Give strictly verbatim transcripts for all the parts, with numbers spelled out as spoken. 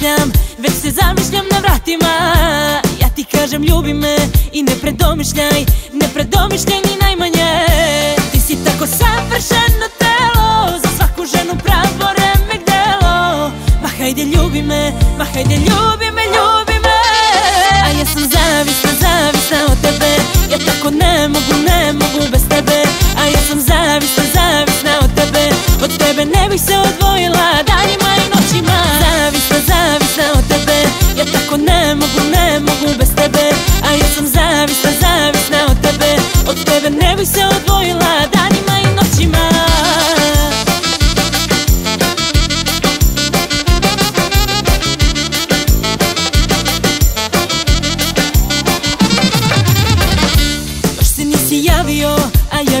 zamišljam, već se zamišljam na vratima. Ja ti kažem ljubi me i ne predomišljaj, ne predomišljaj ni najmanje. Ti si tako savršeno telo, za svaku ženu pravo remek delo. Ma hajde ljubi me, ma hajde ljubi me, ljubi me. A ja sam zavisna, zavisna od tebe, ja tako ne mogu, ne mogu bez tebe. A ja sam zavisna, zavisna od tebe, od tebe ne bih se odvojila danima i noćima. Zavisna, zavisna od tebe, ja tako ne mogu, ne mogu bez tebe. A ja sam zavisna, zavisna od tebe, od tebe ne bih se odvojila danima i noćima. A ja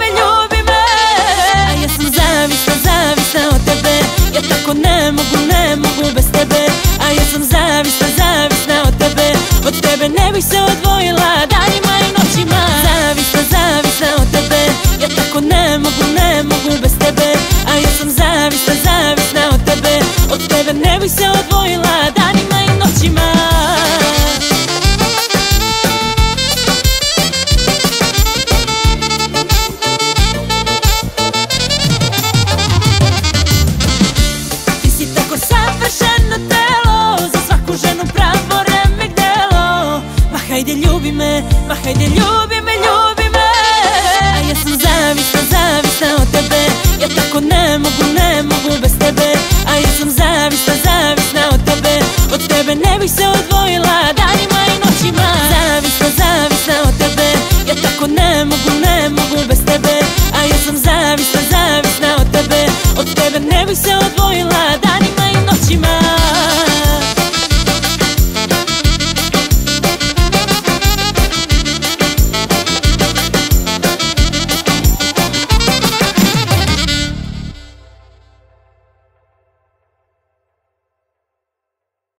me, ljubi me. A ja sam zavisna, zavisna od tebe, ja tako ne mogu, ne mogu bez tebe. A ja sam zavisna, zavisna od tebe, od tebe ne bih se odvojila danima i noćima. Zavisna, zavisna od tebe, ja tako ne mogu, ne mogu bez tebe. A ja sam zavisna, zavisna od tebe, od tebe ne bih se odvojila danima i noćima. Ti si tako savršeno telo, za svaku ženu pravo remek delo. Ma hajde ljubi me, ma hajde ljubi me, ljubi me. A ja sam zavisna, zavisna od tebe, ja tako ne mogu, ne mogu bez tebe. A ja sam zavisna, zavisna od tebe, od tebe ne bih se odvojila danima i noćima. Zavisna, zavisna od tebe, ja tako ne mogu, ne mogu bez tebe.